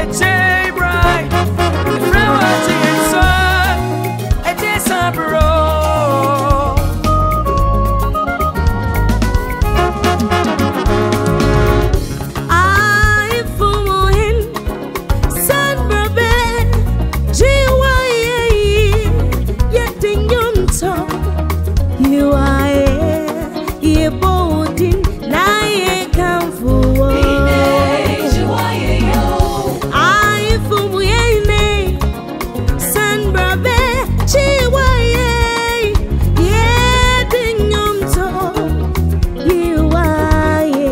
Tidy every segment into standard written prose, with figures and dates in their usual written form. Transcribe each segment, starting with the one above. It's a bright romantic sun. It is Sanbra. I for him Sanbra ben jiwaye yet in yum tongue you are ye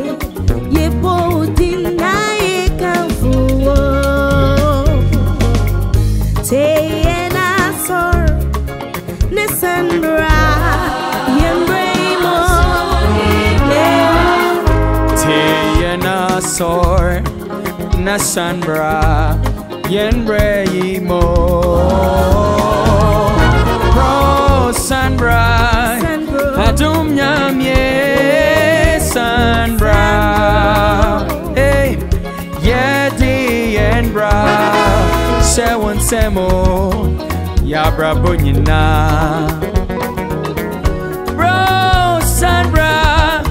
bodin na ye come for Sanbra, yembremo, teyena sor, na Sanbra, yembremo, pro Sanbra, adumnyam ye Sanbra, hey, ye teyena, shewon semo. Ya brabo nyina bro Sanbra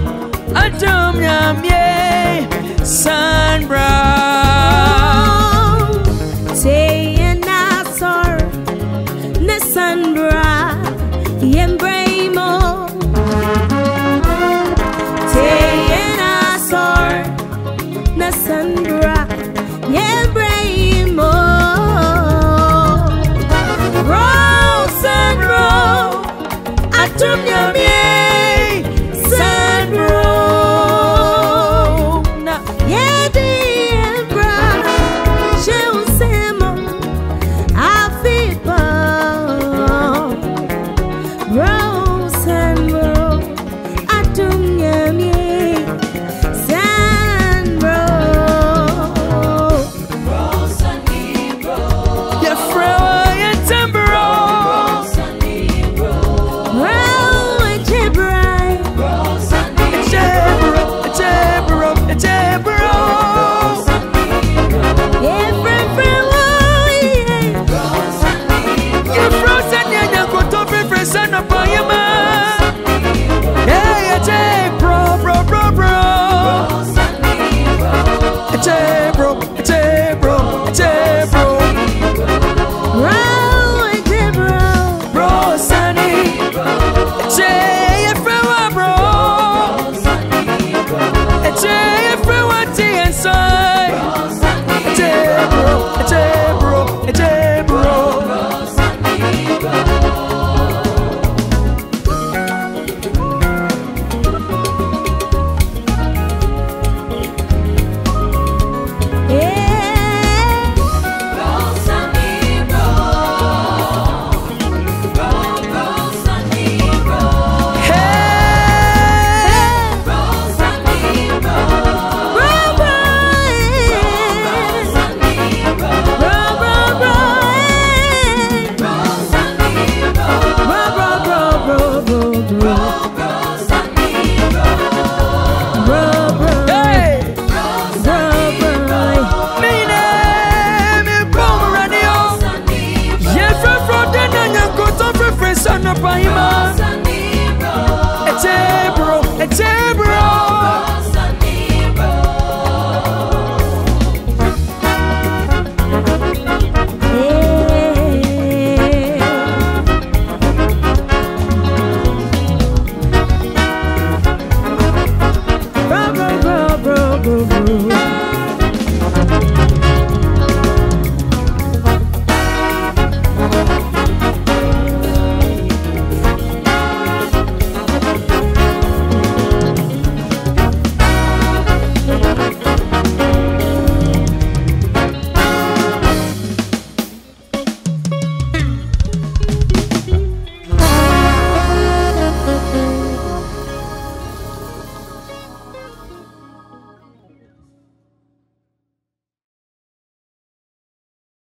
adum yamye Sanbra say na sor na Sanbra